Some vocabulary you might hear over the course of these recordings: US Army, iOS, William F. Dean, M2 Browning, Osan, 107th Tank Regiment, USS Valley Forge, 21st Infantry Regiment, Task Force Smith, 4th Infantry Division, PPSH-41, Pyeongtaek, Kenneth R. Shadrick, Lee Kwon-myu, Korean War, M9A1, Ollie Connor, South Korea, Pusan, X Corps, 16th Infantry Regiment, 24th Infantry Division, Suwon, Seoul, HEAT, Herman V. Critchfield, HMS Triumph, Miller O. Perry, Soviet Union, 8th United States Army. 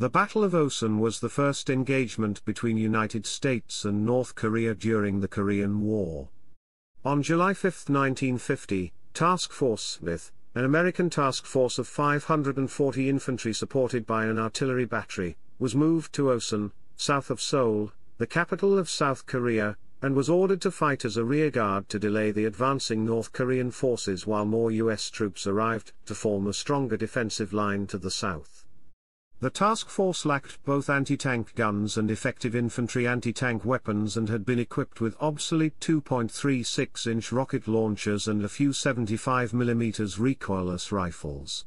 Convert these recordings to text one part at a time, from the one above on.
The Battle of Osan was the first engagement between United States and North Korea during the Korean War. On July 5, 1950, Task Force Smith, an American task force of 540 infantry supported by an artillery battery, was moved to Osan, south of Seoul, the capital of South Korea, and was ordered to fight as a rearguard to delay the advancing North Korean forces while more U.S. troops arrived to form a stronger defensive line to the south. The task force lacked both anti-tank guns and effective infantry anti-tank weapons and had been equipped with obsolete 2.36-inch rocket launchers and a few 75mm recoilless rifles.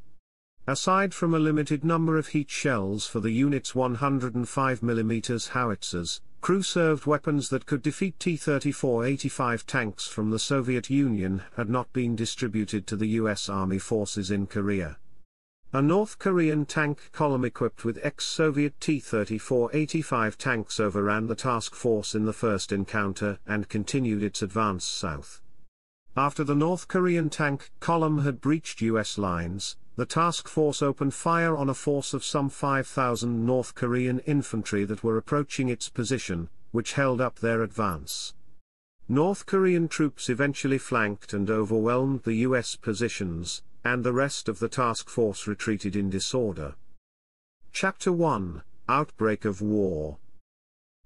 Aside from a limited number of HEAT shells for the unit's 105mm howitzers, crew served weapons that could defeat T-34/85 tanks from the Soviet Union had not been distributed to the U.S. Army forces in Korea. A North Korean tank column equipped with ex-Soviet T-34/85 tanks overran the task force in the first encounter and continued its advance south. After the North Korean tank column had breached U.S. lines, the task force opened fire on a force of some 5,000 North Korean infantry that were approaching its position, which held up their advance. North Korean troops eventually flanked and overwhelmed the U.S. positions, and the rest of the task force retreated in disorder. Chapter 1 – Outbreak of War.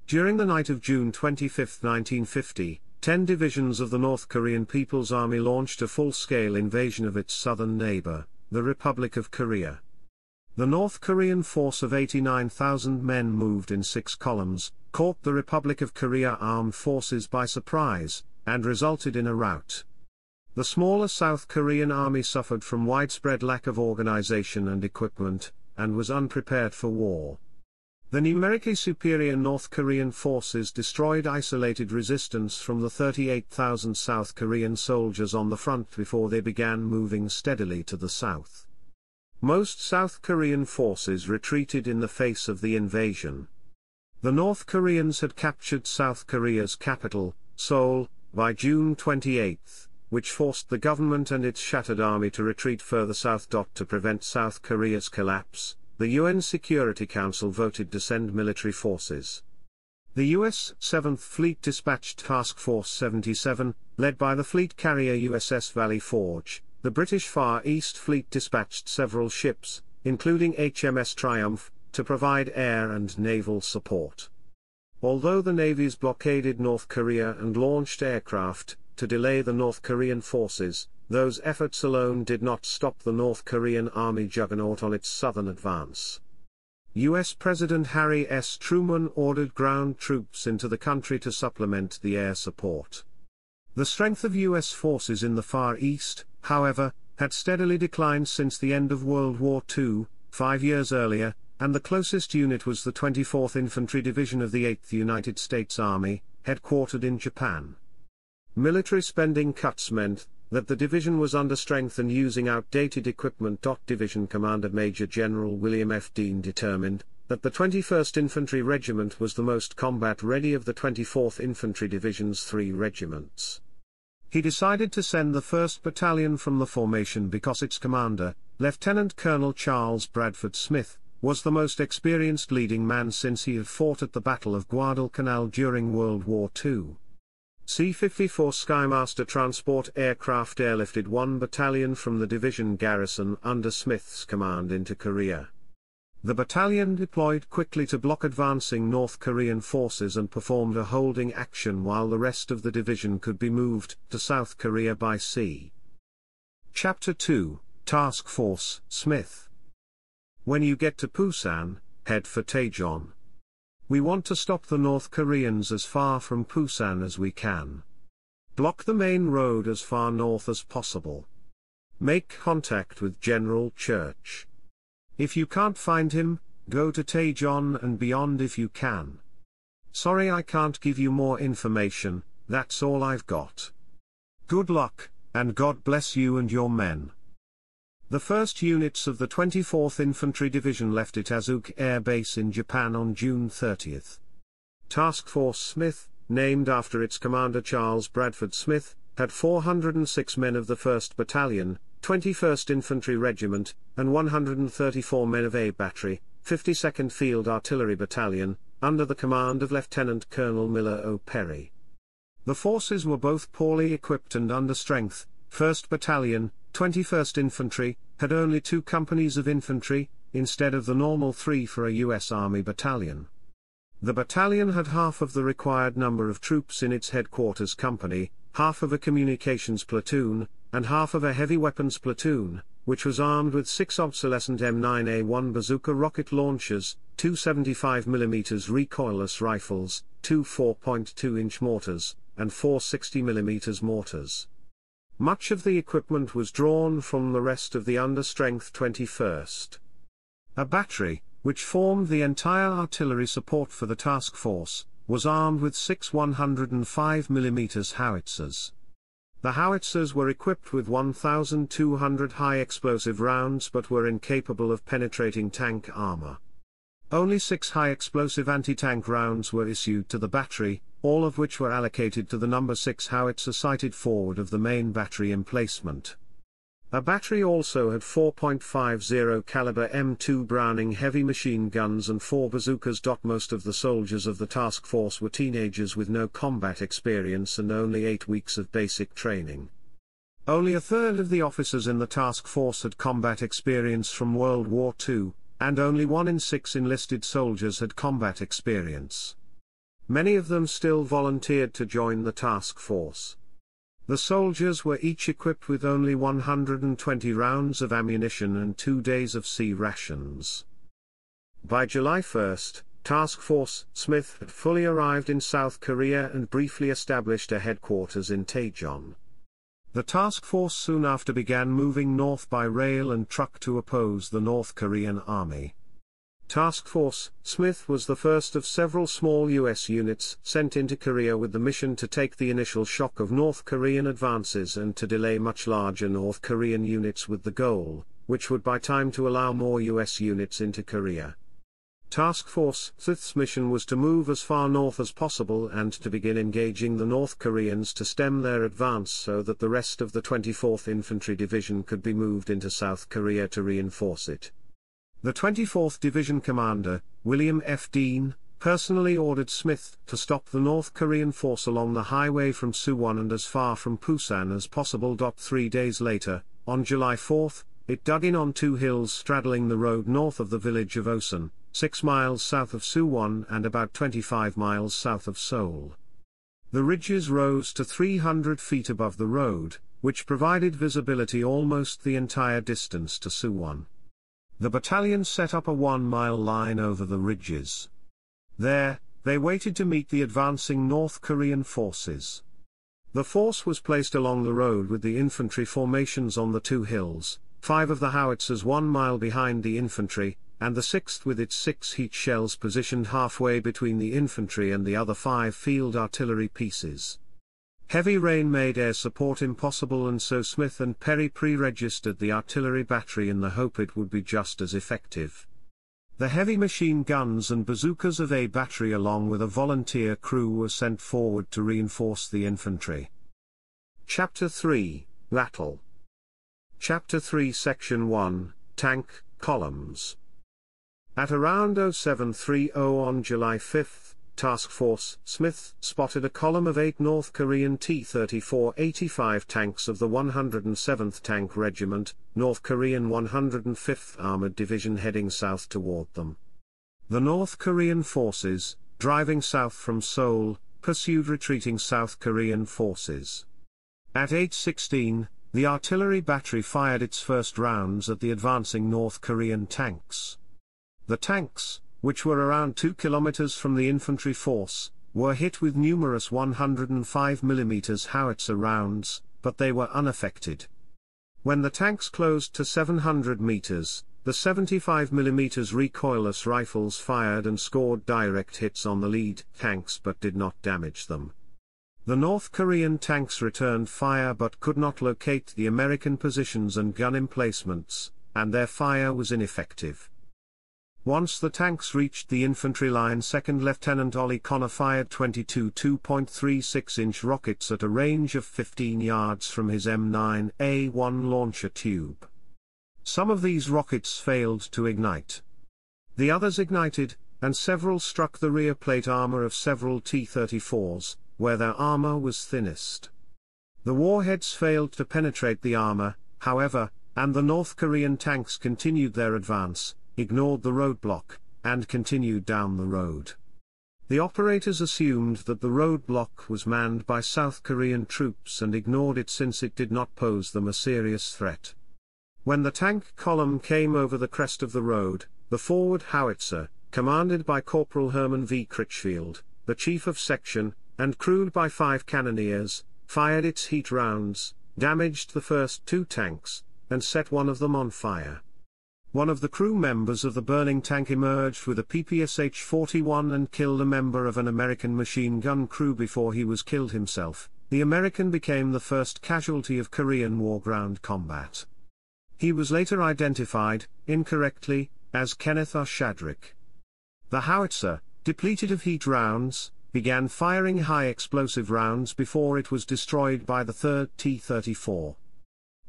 During the night of June 25, 1950, 10 divisions of the North Korean People's Army launched a full-scale invasion of its southern neighbor, the Republic of Korea. The North Korean force of 89,000 men moved in 6 columns, caught the Republic of Korea armed forces by surprise, and resulted in a rout. The smaller South Korean army suffered from widespread lack of organization and equipment, and was unprepared for war. The numerically superior North Korean forces destroyed isolated resistance from the 38,000 South Korean soldiers on the front before they began moving steadily to the south. Most South Korean forces retreated in the face of the invasion. The North Koreans had captured South Korea's capital, Seoul, by June 28. Which forced the government and its shattered army to retreat further south. To prevent South Korea's collapse, the UN Security Council voted to send military forces. The U.S. 7th Fleet dispatched Task Force 77, led by the fleet carrier USS Valley Forge. The British Far East Fleet dispatched several ships, including HMS Triumph, to provide air and naval support. Although the navies blockaded North Korea and launched aircraft to delay the North Korean forces, those efforts alone did not stop the North Korean army juggernaut on its southern advance. U.S. President Harry S. Truman ordered ground troops into the country to supplement the air support. The strength of U.S. forces in the Far East, however, had steadily declined since the end of World War II, 5 years earlier, and the closest unit was the 24th Infantry Division of the 8th United States Army, headquartered in Japan. Military spending cuts meant that the division was under strength and using outdated equipment. Division Commander Major General William F. Dean determined that the 21st Infantry Regiment was the most combat-ready of the 24th Infantry Division's 3 regiments. He decided to send the 1st Battalion from the formation because its commander, Lieutenant Colonel Charles Bradford Smith, was the most experienced leading man since he had fought at the Battle of Guadalcanal during World War II. C-54 Skymaster transport aircraft airlifted 1 battalion from the division garrison under Smith's command into Korea. The battalion deployed quickly to block advancing North Korean forces and performed a holding action while the rest of the division could be moved to South Korea by sea. Chapter 2 – Task Force Smith. When you get to Pusan, head for Taejon. We want to stop the North Koreans as far from Pusan as we can. Block the main road as far north as possible. Make contact with General Church. If you can't find him, go to Taejon and beyond if you can. Sorry, I can't give you more information, that's all I've got. Good luck, and God bless you and your men. The first units of the 24th Infantry Division left Itazuke Air Base in Japan on June 30. Task Force Smith, named after its commander Charles Bradford Smith, had 406 men of the 1st Battalion, 21st Infantry Regiment, and 134 men of A Battery, 52nd Field Artillery Battalion, under the command of Lieutenant Colonel Miller O. Perry. The forces were both poorly equipped and under strength. 1st Battalion, 21st Infantry, had only 2 companies of infantry, instead of the normal 3 for a U.S. Army battalion. The battalion had half of the required number of troops in its headquarters company, half of a communications platoon, and half of a heavy weapons platoon, which was armed with 6 obsolescent M9A1 bazooka rocket launchers, 2 75mm recoilless rifles, 2 4.2-inch mortars, and 4 60mm mortars. Much of the equipment was drawn from the rest of the understrength 21st. A battery, which formed the entire artillery support for the task force, was armed with 6 105mm howitzers. The howitzers were equipped with 1,200 high-explosive rounds but were incapable of penetrating tank armor. Only 6 high-explosive anti-tank rounds were issued to the battery, all of which were allocated to the No. 6 howitzer sighted forward of the main battery emplacement. A battery also had 4.50 caliber M2 Browning heavy machine guns and 4 bazookas. Most of the soldiers of the task force were teenagers with no combat experience and only 8 weeks of basic training. Only a third of the officers in the task force had combat experience from World War II, and only 1 in 6 enlisted soldiers had combat experience. Many of them still volunteered to join the task force. The soldiers were each equipped with only 120 rounds of ammunition and 2 days of sea rations. By July 1, Task Force Smith had fully arrived in South Korea and briefly established a headquarters in Taejon. The task force soon after began moving north by rail and truck to oppose the North Korean army. Task Force Smith was the first of several small U.S. units sent into Korea with the mission to take the initial shock of North Korean advances and to delay much larger North Korean units with the goal, which would buy time to allow more U.S. units into Korea. Task Force Smith's mission was to move as far north as possible and to begin engaging the North Koreans to stem their advance so that the rest of the 24th Infantry Division could be moved into South Korea to reinforce it. The 24th Division Commander, William F. Dean, personally ordered Smith to stop the North Korean force along the highway from Suwon and as far from Pusan as possible. 3 days later, on July 4, it dug in on 2 hills straddling the road north of the village of Osan, 6 miles south of Suwon and about 25 miles south of Seoul. The ridges rose to 300 feet above the road, which provided visibility almost the entire distance to Suwon. The battalion set up a 1-mile line over the ridges. There, they waited to meet the advancing North Korean forces. The force was placed along the road with the infantry formations on the 2 hills, 5 of the howitzers 1 mile behind the infantry, and the 6th with its 6 HEAT shells positioned halfway between the infantry and the other 5 field artillery pieces. Heavy rain made air support impossible, and so Smith and Perry pre-registered the artillery battery in the hope it would be just as effective. The heavy machine guns and bazookas of A battery along with a volunteer crew were sent forward to reinforce the infantry. Chapter 3, Battle. Chapter 3, Section 1, Tank, Columns. At around 07:30 on July 5, Task Force Smith spotted a column of 8 North Korean T-34/85 tanks of the 107th Tank Regiment, North Korean 105th Armored Division heading south toward them. The North Korean forces, driving south from Seoul, pursued retreating South Korean forces. At 8:16, the artillery battery fired its first rounds at the advancing North Korean tanks. The tanks, which were around 2 kilometers from the infantry force, were hit with numerous 105mm howitzer rounds, but they were unaffected. When the tanks closed to 700 meters, the 75mm recoilless rifles fired and scored direct hits on the lead tanks but did not damage them. The North Korean tanks returned fire but could not locate the American positions and gun emplacements, and their fire was ineffective. Once the tanks reached the infantry line, 2nd Lieutenant Ollie Connor fired 22 2.36-inch rockets at a range of 15 yards from his M9A1 launcher tube. Some of these rockets failed to ignite. the others ignited, and several struck the rear plate armor of several T-34s, where their armor was thinnest. The warheads failed to penetrate the armor, however, and the North Korean tanks continued their advance, ignored the roadblock, and continued down the road. The operators assumed that the roadblock was manned by South Korean troops and ignored it since it did not pose them a serious threat. When the tank column came over the crest of the road, the forward howitzer, commanded by Corporal Herman V. Critchfield, the chief of section, and crewed by 5 cannoneers, fired its HEAT rounds, damaged the first 2 tanks, and set one of them on fire. One of the crew members of the burning tank emerged with a PPSH-41 and killed a member of an American machine gun crew before he was killed himself. The American became the first casualty of Korean War ground combat. He was later identified, incorrectly, as Kenneth R. Shadrick. The howitzer, depleted of HEAT rounds, began firing high explosive rounds before it was destroyed by the 3rd T-34.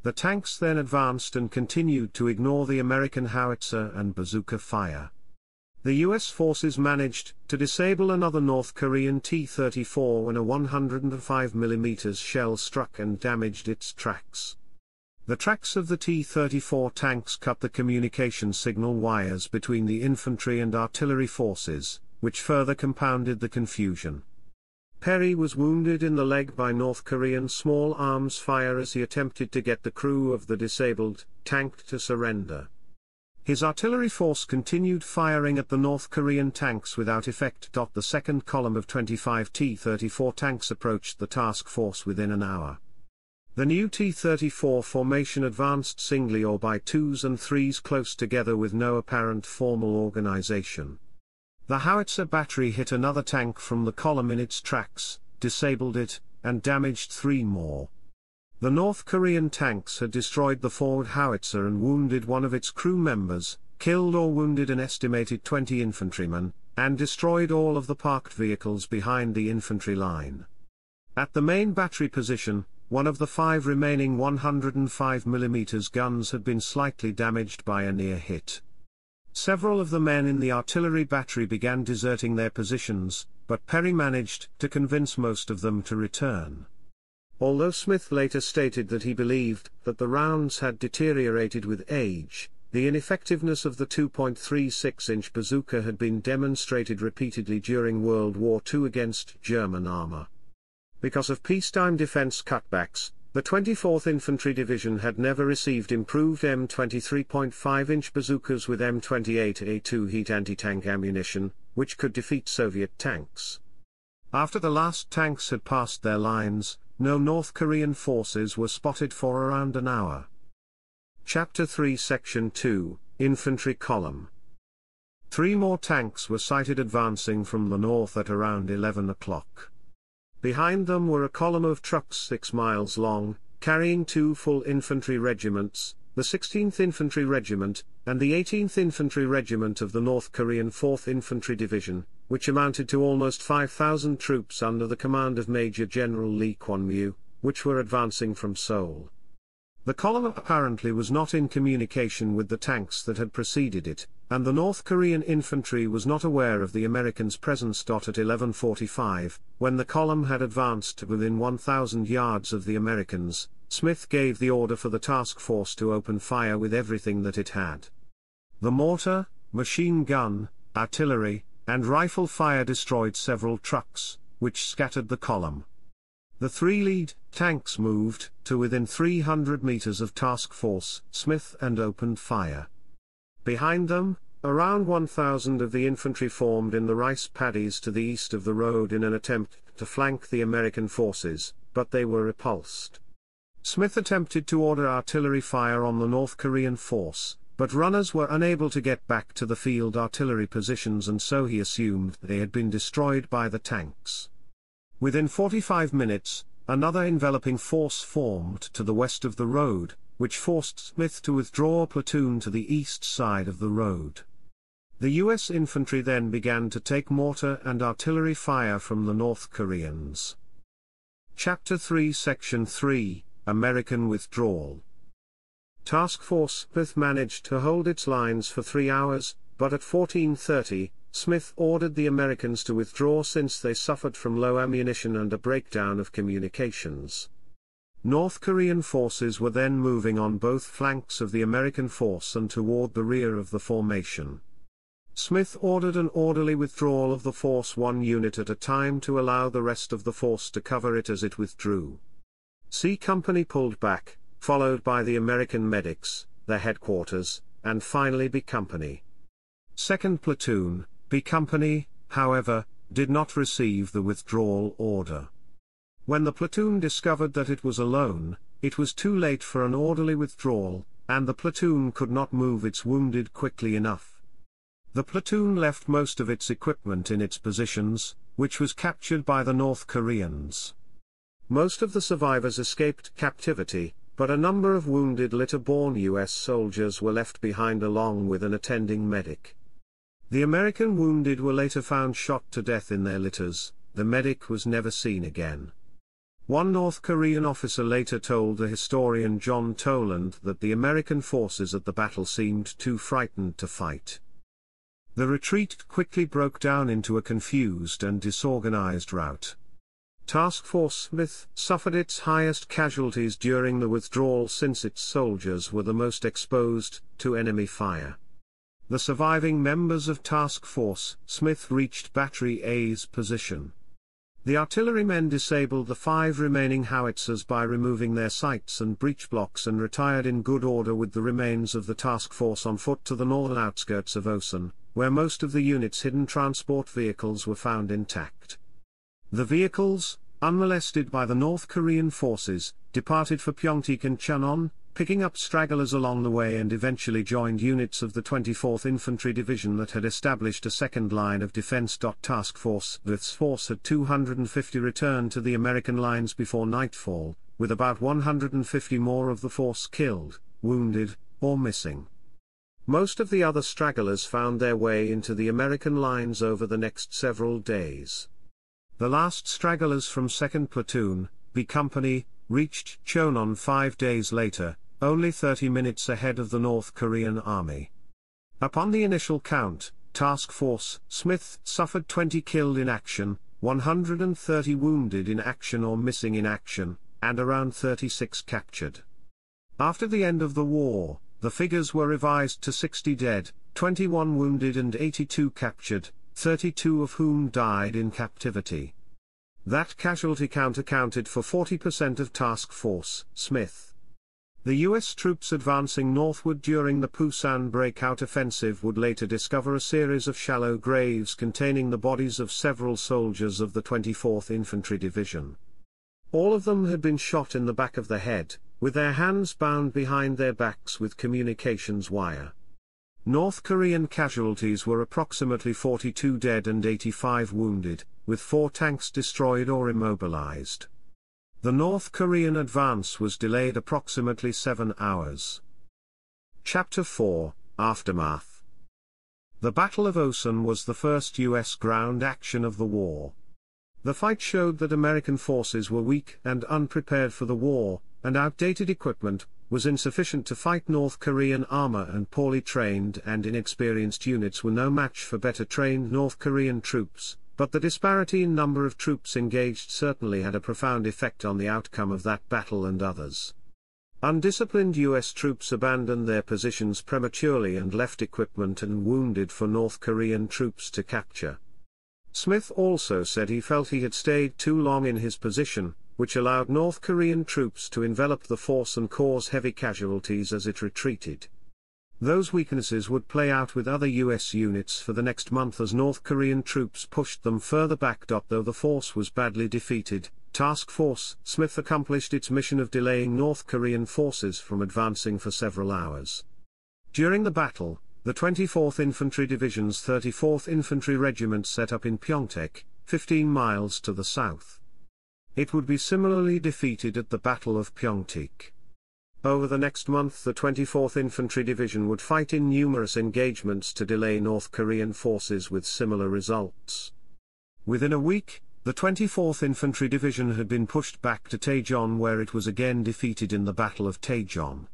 The tanks then advanced and continued to ignore the American howitzer and bazooka fire. The U.S. forces managed to disable another North Korean T-34 when a 105mm shell struck and damaged its tracks. The tracks of the T-34 tanks cut the communication signal wires between the infantry and artillery forces, which further compounded the confusion. Perry was wounded in the leg by North Korean small arms fire as he attempted to get the crew of the disabled tank to surrender. His artillery force continued firing at the North Korean tanks without effect. The second column of 25 T-34 tanks approached the task force within an hour. The new T-34 formation advanced singly or by 2s and 3s close together with no apparent formal organization. The howitzer battery hit another tank from the column in its tracks, disabled it, and damaged 3 more. The North Korean tanks had destroyed the forward howitzer and wounded one of its crew members, killed or wounded an estimated 20 infantrymen, and destroyed all of the parked vehicles behind the infantry line. At the main battery position, one of the 5 remaining 105mm guns had been slightly damaged by a near hit. Several of the men in the artillery battery began deserting their positions, but Perry managed to convince most of them to return. Although Smith later stated that he believed that the rounds had deteriorated with age, the ineffectiveness of the 2.36-inch bazooka had been demonstrated repeatedly during World War II against German armor. Because of peacetime defense cutbacks, the 24th Infantry Division had never received improved M23.5-inch bazookas with M28A2 HEAT anti-tank ammunition, which could defeat Soviet tanks. After the last tanks had passed their lines, no North Korean forces were spotted for around an hour. Chapter 3, Section 2, Infantry Column. 3 more tanks were sighted advancing from the north at around 11 o'clock. Behind them were a column of trucks 6 miles long, carrying 2 full infantry regiments, the 16th Infantry Regiment, and the 18th Infantry Regiment of the North Korean 4th Infantry Division, which amounted to almost 5,000 troops under the command of Major General Lee Kwon-myu, which were advancing from Seoul. The column apparently was not in communication with the tanks that had preceded it, and the North Korean infantry was not aware of the Americans' presence. At 11:45, when the column had advanced to within 1,000 yards of the Americans, Smith gave the order for the task force to open fire with everything that it had. The mortar, machine gun, artillery, and rifle fire destroyed several trucks, which scattered the column. The 3 lead tanks moved to within 300 meters of Task Force Smith and opened fire. Behind them, around 1,000 of the infantry formed in the rice paddies to the east of the road in an attempt to flank the American forces, but they were repulsed. Smith attempted to order artillery fire on the North Korean force, but runners were unable to get back to the field artillery positions, and so he assumed they had been destroyed by the tanks. Within 45 minutes, another enveloping force formed to the west of the road, which forced Smith to withdraw a platoon to the east side of the road. The U.S. infantry then began to take mortar and artillery fire from the North Koreans. Chapter 3, Section 3, American Withdrawal. Task Force Smith managed to hold its lines for 3 hours, but at 14:30, Smith ordered the Americans to withdraw since they suffered from low ammunition and a breakdown of communications. North Korean forces were then moving on both flanks of the American force and toward the rear of the formation. Smith ordered an orderly withdrawal of the force one unit at a time to allow the rest of the force to cover it as it withdrew. C Company pulled back, followed by the American medics, their headquarters, and finally B Company. 2nd Platoon, B Company, however, did not receive the withdrawal order. When the platoon discovered that it was alone, it was too late for an orderly withdrawal, and the platoon could not move its wounded quickly enough. The platoon left most of its equipment in its positions, which was captured by the North Koreans. Most of the survivors escaped captivity, but a number of wounded litter-borne U.S. soldiers were left behind along with an attending medic. The American wounded were later found shot to death in their litters. The medic was never seen again. One North Korean officer later told the historian John Toland that the American forces at the battle seemed too frightened to fight. The retreat quickly broke down into a confused and disorganized rout. Task Force Smith suffered its highest casualties during the withdrawal since its soldiers were the most exposed to enemy fire. The surviving members of Task Force Smith reached Battery A's position. The artillerymen disabled the 5 remaining howitzers by removing their sights and breech blocks and retired in good order with the remains of the task force on foot to the northern outskirts of Osan, where most of the unit's hidden transport vehicles were found intact. The vehicles, unmolested by the North Korean forces, departed for Pyeongtaek and Cheonan, picking up stragglers along the way and eventually joined units of the 24th Infantry Division that had established a second line of defense. Task Force Smith's force had 250 returned to the American lines before nightfall, with about 150 more of the force killed, wounded, or missing. Most of the other stragglers found their way into the American lines over the next several days. The last stragglers from 2nd Platoon, B Company, reached Cheonan 5 days later, only 30 minutes ahead of the North Korean army. Upon the initial count, Task Force Smith suffered 20 killed in action, 130 wounded in action or missing in action, and around 36 captured. After the end of the war, the figures were revised to 60 dead, 21 wounded and 82 captured, 32 of whom died in captivity. That casualty count accounted for 40% of Task Force Smith. The U.S. troops advancing northward during the Pusan breakout offensive would later discover a series of shallow graves containing the bodies of several soldiers of the 24th Infantry Division. All of them had been shot in the back of the head, with their hands bound behind their backs with communications wire. North Korean casualties were approximately 42 dead and 85 wounded, with 4 tanks destroyed or immobilized. The North Korean advance was delayed approximately 7 hours. Chapter 4, Aftermath. The Battle of Osan was the first U.S. ground action of the war. The fight showed that American forces were weak and unprepared for the war, and outdated equipment was insufficient to fight North Korean armor, and poorly trained and inexperienced units were no match for better trained North Korean troops, but the disparity in number of troops engaged certainly had a profound effect on the outcome of that battle and others. Undisciplined U.S. troops abandoned their positions prematurely and left equipment and wounded for North Korean troops to capture. Smith also said he felt he had stayed too long in his position, which allowed North Korean troops to envelop the force and cause heavy casualties as it retreated. Those weaknesses would play out with other U.S. units for the next month as North Korean troops pushed them further back. Though the force was badly defeated, Task Force Smith accomplished its mission of delaying North Korean forces from advancing for several hours. During the battle, the 24th Infantry Division's 34th Infantry Regiment set up in Pyeongtaek, 15 miles to the south. It would be similarly defeated at the Battle of Pyeongtaek. Over the next month, the 24th Infantry Division would fight in numerous engagements to delay North Korean forces with similar results. Within a week, the 24th Infantry Division had been pushed back to Taejon, where it was again defeated in the Battle of Taejon.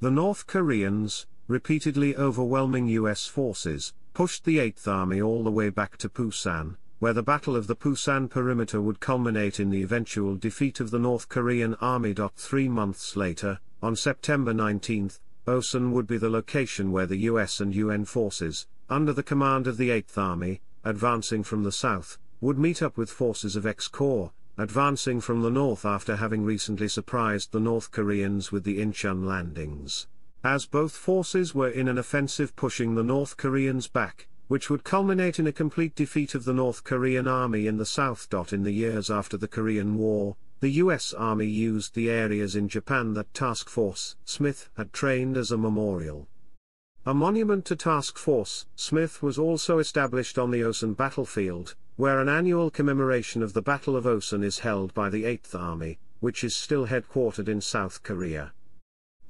The North Koreans, repeatedly overwhelming U.S. forces, pushed the 8th Army all the way back to Pusan, where the Battle of the Pusan Perimeter would culminate in the eventual defeat of the North Korean Army. 3 months later, on September 19, Osan would be the location where the U.S. and UN forces, under the command of the 8th Army, advancing from the south, would meet up with forces of X Corps, advancing from the north after having recently surprised the North Koreans with the Incheon landings. As both forces were in an offensive pushing the North Koreans back, which would culminate in a complete defeat of the North Korean Army in the south. In the years after the Korean War, the U.S. Army used the areas in Japan that Task Force Smith had trained as a memorial. A monument to Task Force Smith was also established on the Osan battlefield, where an annual commemoration of the Battle of Osan is held by the 8th Army, which is still headquartered in South Korea.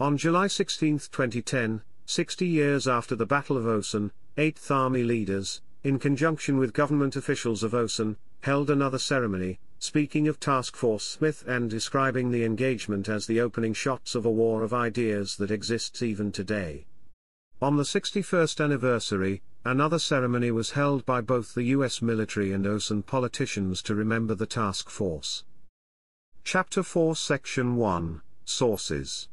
On July 16, 2010, 60 years after the Battle of Osan, 8th Army leaders, in conjunction with government officials of Osan, held another ceremony, speaking of Task Force Smith and describing the engagement as the opening shots of a war of ideas that exists even today. On the 61st anniversary, another ceremony was held by both the U.S. military and Osan politicians to remember the task force. Chapter 4, Section 1, Sources.